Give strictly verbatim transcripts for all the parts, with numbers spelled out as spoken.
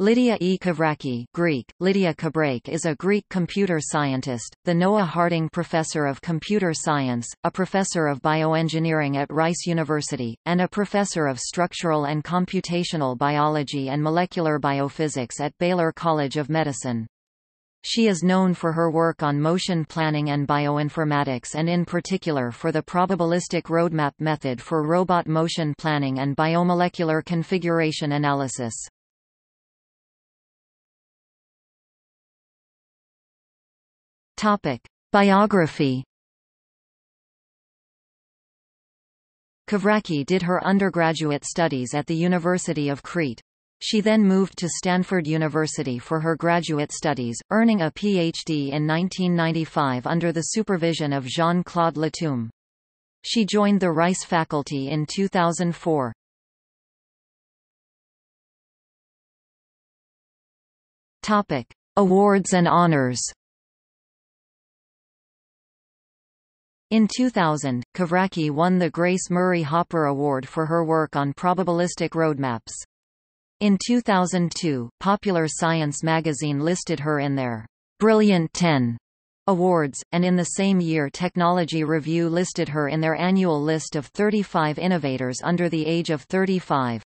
Lydia E. Kavraki, Greek, Lydia Kavraki, is a Greek computer scientist, the Noah Harding Professor of Computer Science, a professor of bioengineering at Rice University, and a professor of structural and computational biology and molecular biophysics at Baylor College of Medicine. She is known for her work on motion planning and bioinformatics, and in particular for the probabilistic roadmap method for robot motion planning and biomolecular configuration analysis. Topic. Biography. Kavraki did her undergraduate studies at the University of Crete. She then moved to Stanford University for her graduate studies, earning a P H D in nineteen ninety-five under the supervision of Jean-Claude Latoum. She joined the Rice faculty in two thousand four. Topic. Awards and honors. In two thousand, Kavraki won the Grace Murray Hopper Award for her work on probabilistic roadmaps. In two thousand two, Popular Science magazine listed her in their Brilliant ten Awards, and in the same year Technology Review listed her in their annual list of thirty-five innovators under the age of thirty-five.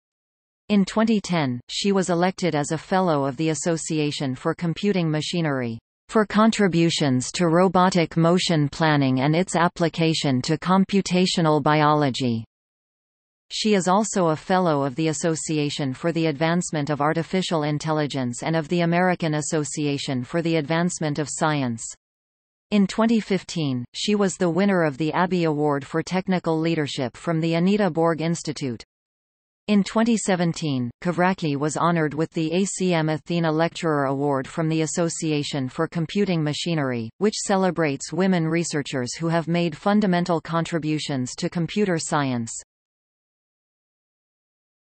In twenty ten, she was elected as a Fellow of the Association for Computing Machinery for contributions to robotic motion planning and its application to computational biology. She is also a Fellow of the Association for the Advancement of Artificial Intelligence and of the American Association for the Advancement of Science. In twenty fifteen, she was the winner of the Abby Award for Technical Leadership from the Anita Borg Institute. In twenty seventeen, Kavraki was honored with the A C M Athena Lecturer Award from the Association for Computing Machinery, which celebrates women researchers who have made fundamental contributions to computer science.